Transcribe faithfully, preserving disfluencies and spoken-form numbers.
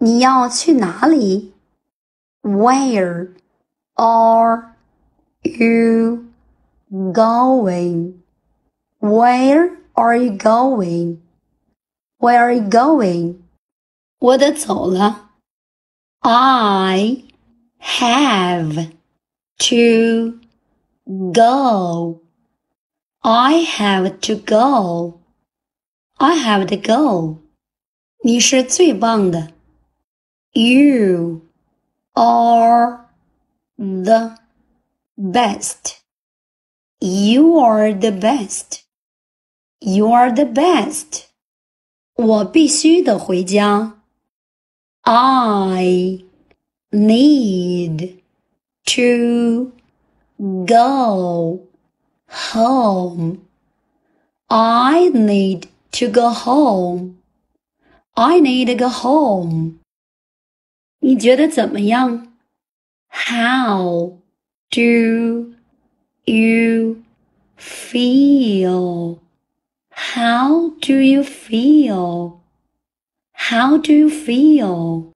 你要去哪里? Where are you going? Where are you going? Where are you going? 我得走了。I have to go. I have to go. I have to go. 你是最棒的。You are the best. You are the best. You are the best. 我必须得回家。I need to go home. I need to go home. I need to go home. 你觉得怎么样? How do you feel? How do you feel? How do you feel?